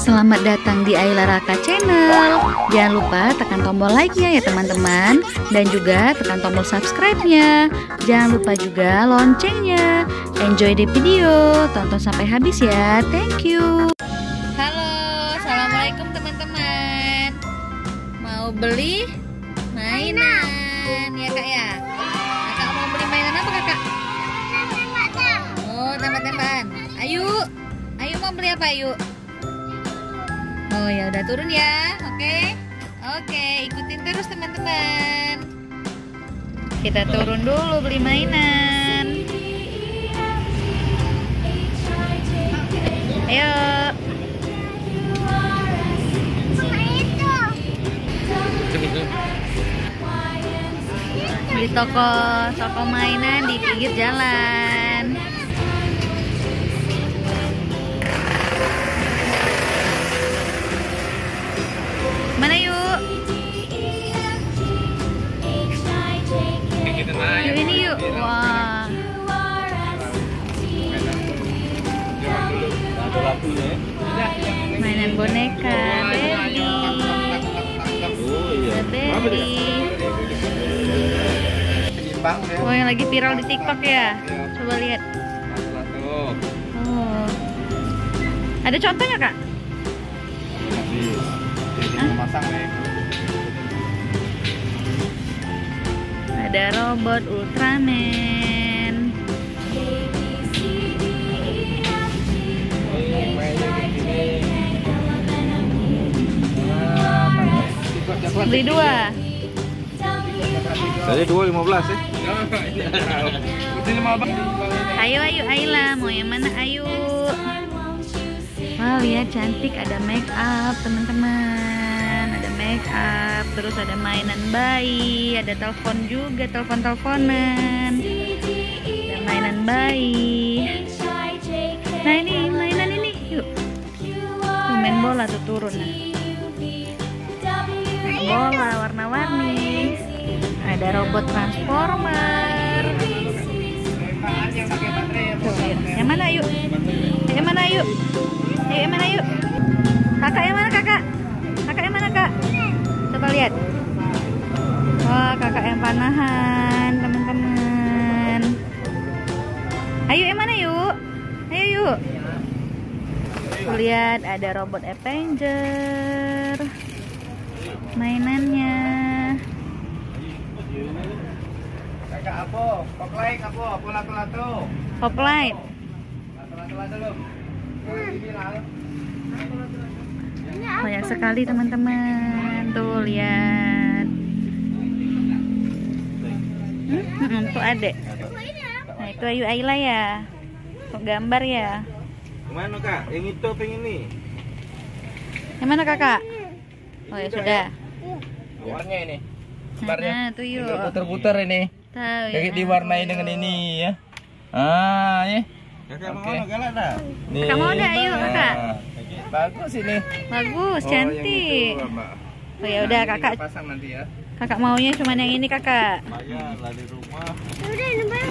Selamat datang di Aila Raka Channel. Jangan lupa tekan tombol like-nya ya teman-teman, dan juga tekan tombol subscribe-nya. Jangan lupa juga loncengnya. Enjoy the video, tonton sampai habis ya. Thank you. Halo, assalamualaikum teman-teman. Mau beli mainan ya kak ya? Kakak mau beli mainan apa kakak? Tembak-tembakan. Oh, tembak-tembakan. Ayu mau beli apa Ayu? Oh ya udah turun ya, oke, ikutin terus teman-teman. Kita turun dulu beli mainan. Ayo. Di toko mainan di pinggir jalan. Mana yuk? Yuk ini yuk. Wah. Mainan boneka Beli. Oh yang lagi viral di TikTok ya? Coba lihat. Oh. Ada contohnya kak? Ada robot Ultraman. Beli dua. Tadi 2.15 ya. Ayo Aila, mau yang mana Ayu? Wow lihat cantik, ada make up teman-teman, ada make up, terus ada mainan bayi, ada telepon juga, teleponan, ada mainan bayi. Nah ini mainan ini yuk, main bola tuh turun. Main bola warna-warni, ada robot transformer. Yang mana yuk? Yang mana yuk? Ayo yang mana yuk? Kakak yang mana kakak? Kakak yang mana kak? Coba lihat. Wah kakak yang panahan teman-teman. Ayo yang mana yuk? Ayo yuk. Lihat ada robot Avenger. Mainannya. Kakak apa? Poplain apa? Pola-pola. Poplain. Banyak sekali teman-teman. Tuh lihat. Tuh adek. Nah itu Ayu Aila ya. Tuh gambar ya. Kemana kak? Yang itu pengen nih. Yang mana kakak? Oh ya sudah. Warnanya ini. Nah tuh yuk. Putar-putar ini. Kayak diwarnai dengan ini ya. Ah ya. Kakak mau galak dah. Kakak mau dah yuk kakak. Bagus ini. Bagus, cantik. Oh ya udah kakak. Pasang nanti ya. Kakak maunya cuma yang ini kakak. Bayar lah di rumah. Udah nembak.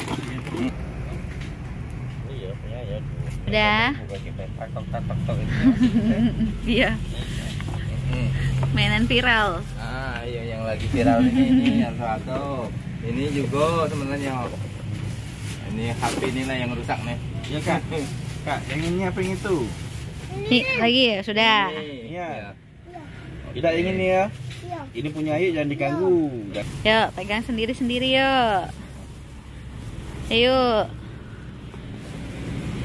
Iya punya ya. Udah. Iya. Mainan viral. Ah iya yang lagi viral ini yang satu. Ini juga sebenarnya. Ini HP inilah yang rusak nih. Iya kak. Kak, yang ini apa yang itu? Ini lagi ya sudah. Iya. Tidak ingin nih ya. Ini punya Ayu jangan diganggu. Yuk pegang sendiri-sendiri yuk. Ayo.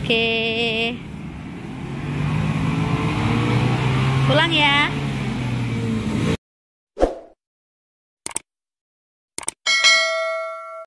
Oke. Pulang ya.